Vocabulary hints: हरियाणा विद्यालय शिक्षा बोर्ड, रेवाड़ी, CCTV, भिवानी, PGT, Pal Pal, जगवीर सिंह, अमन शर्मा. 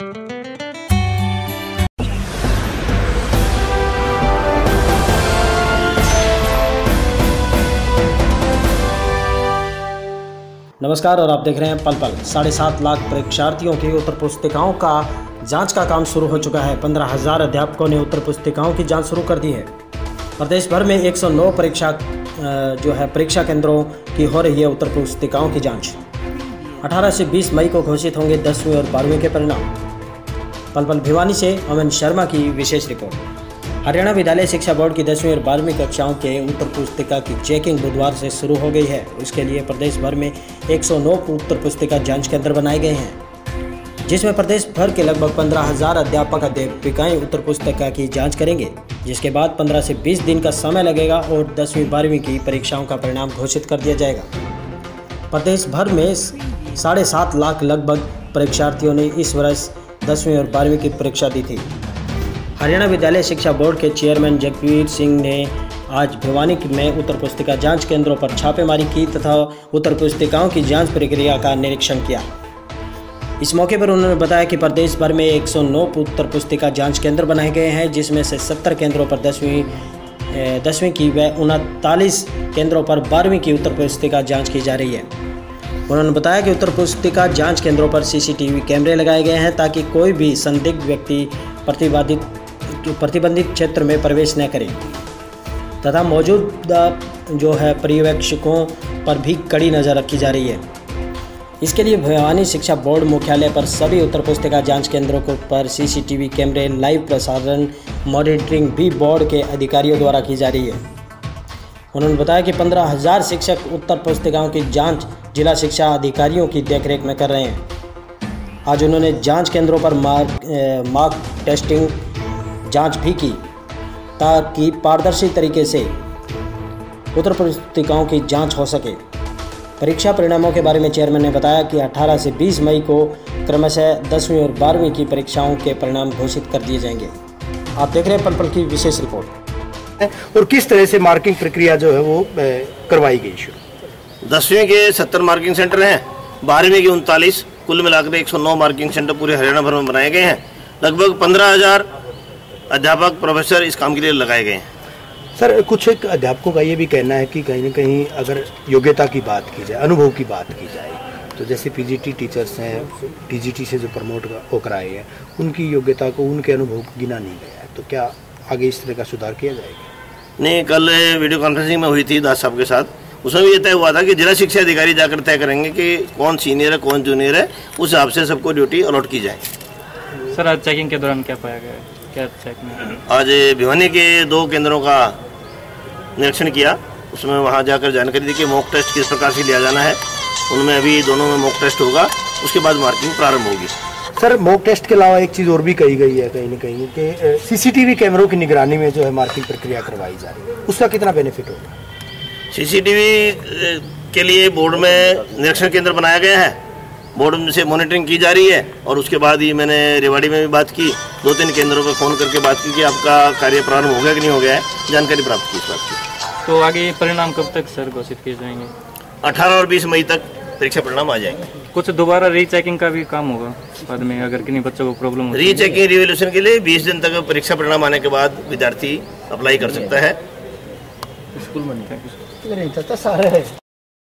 नमस्कार, और आप देख रहे हैं पल पल। 7.5 लाख परीक्षार्थियों की उत्तर पुस्तिकाओं का जांच का काम शुरू हो चुका है। 15,000 अध्यापकों ने उत्तर पुस्तिकाओं की जांच शुरू कर दी है। प्रदेश भर में 109 परीक्षा केंद्रों की हो रही है उत्तर पुस्तिकाओं की जांच। 18 से 20 मई को घोषित होंगे 10वीं और 12वीं के परिणाम। पल पल भिवानी से अमन शर्मा की विशेष रिपोर्ट। हरियाणा विद्यालय शिक्षा बोर्ड की 10वीं और 12वीं कक्षाओं के उत्तर पुस्तिका की चेकिंग बुधवार से शुरू हो गई है। उसके लिए प्रदेश भर में 109 उत्तर पुस्तिका जांच केंद्र बनाए गए हैं, जिसमें प्रदेश भर के लगभग 15,000 अध्यापक अध्यापिकाएँ उत्तर पुस्तिका की जांच करेंगे, जिसके बाद 15 से 20 दिन का समय लगेगा और 10वीं 12वीं की परीक्षाओं का परिणाम घोषित कर दिया जाएगा। प्रदेश भर में 7.5 लाख लगभग परीक्षार्थियों ने इस वर्ष 10वीं और 12वीं की परीक्षा दी थी। हरियाणा विद्यालय शिक्षा बोर्ड के चेयरमैन जगवीर सिंह ने आज भिवानी में उत्तर पुस्तिका जांच केंद्रों पर छापेमारी की तथा उत्तर पुस्तिकाओं की जांच प्रक्रिया का निरीक्षण किया। इस मौके पर उन्होंने बताया कि प्रदेश भर में 109 उत्तर पुस्तिका जांच केंद्र बनाए गए हैं, जिसमें से 70 केंद्रों पर 10वीं की व 39 केंद्रों पर 12वीं की उत्तर पुस्तिका जाँच की जा रही है। उन्होंने बताया कि उत्तर पुस्तिका जाँच केंद्रों पर CCTV कैमरे लगाए गए हैं ताकि कोई भी संदिग्ध व्यक्ति प्रतिबंधित क्षेत्र में प्रवेश न करें तथा मौजूदा पर्यवेक्षकों पर भी कड़ी नज़र रखी जा रही है। इसके लिए भिवानी शिक्षा बोर्ड मुख्यालय पर सभी उत्तर पुस्तिका जांच केंद्रों पर CCTV कैमरे लाइव प्रसारण मॉनिटरिंग भी बोर्ड के अधिकारियों द्वारा की जा रही है। उन्होंने बताया कि 15,000 शिक्षक उत्तर पुस्तिकाओं की जाँच जिला शिक्षा अधिकारियों की देखरेख में कर रहे हैं। आज उन्होंने जांच केंद्रों पर मार्क टेस्टिंग जांच भी की ताकि पारदर्शी तरीके से उत्तर पुस्तिकाओं की जांच हो सके। परीक्षा परिणामों के बारे में चेयरमैन ने बताया कि 18 से 20 मई को क्रमशः 10वीं और 12वीं की परीक्षाओं के परिणाम घोषित कर दिए जाएंगे। आप देख रहे हैं पल पल की विशेष रिपोर्ट। और किस तरह से मार्किंग प्रक्रिया जो है वो करवाई गई शुरू। 10वीं के 70 मार्किंग सेंटर हैं, 12वीं के 39, कुल मिलाकर 109 मार्किंग सेंटर पूरे हरियाणा भर में बनाए गए हैं। लगभग 15,000 अध्यापक प्रोफेसर इस काम के लिए लगाए गए हैं। सर, कुछ एक अध्यापकों का ये भी कहना है कि कहीं ना कहीं अगर योग्यता की बात की जाए, अनुभव की बात की जाए, तो जैसे PGT टीचर्स हैं, PGT से जो प्रमोट होकर आए हैं, उनकी योग्यता को, उनके अनुभव को गिना नहीं गया है, तो क्या आगे इस तरह का सुधार किया जाएगा? नहीं, कल वीडियो कॉन्फ्रेंसिंग में हुई थी दास साहब के साथ, उसमें भी ये तय हुआ था कि जिला शिक्षा अधिकारी जाकर तय करेंगे कि कौन सीनियर है, कौन जूनियर है, उस हिसाब से सबको ड्यूटी अलॉट की जाए। सर, आज चेकिंग के दौरान क्या पाया गया? क्या चेक में आज भिवानी के 2 केंद्रों का निरीक्षण किया, उसमें वहां जाकर जानकारी दी कि मॉक टेस्ट किस प्रकार से लिया जाना है। उनमें अभी दोनों में मॉक टेस्ट होगा, उसके बाद मार्किंग प्रारंभ होगी। सर, मॉक टेस्ट के अलावा एक चीज़ और भी कही गई है कहीं ना कहीं कि CCTV कैमरों की निगरानी में जो है मार्किंग प्रक्रिया करवाई जा रही है, उसका कितना बेनिफिट होगा? CCTV के लिए बोर्ड में निरीक्षण केंद्र बनाया गया है, बोर्ड से मॉनिटरिंग की जा रही है। और उसके बाद ही मैंने रेवाड़ी में भी बात की, 2-3 केंद्रों पर फ़ोन करके बात की कि आपका कार्य प्रारंभ हो गया कि नहीं हो गया है, जानकारी प्राप्त की इस बात की। तो आगे परिणाम कब तक सर घोषित किए जाएंगे? 18 और 20 मई तक परीक्षा परिणाम आ जाएंगे। कुछ दोबारा रीचेकिंग का भी काम होगा बाद में, अगर किन्हीं बच्चों को प्रॉब्लम हो। रीचेकिंग रिवैल्यूएशन के लिए 20 दिन तक परीक्षा परिणाम आने के बाद विद्यार्थी अप्लाई कर सकता है। स्कूल में नहीं था सारे।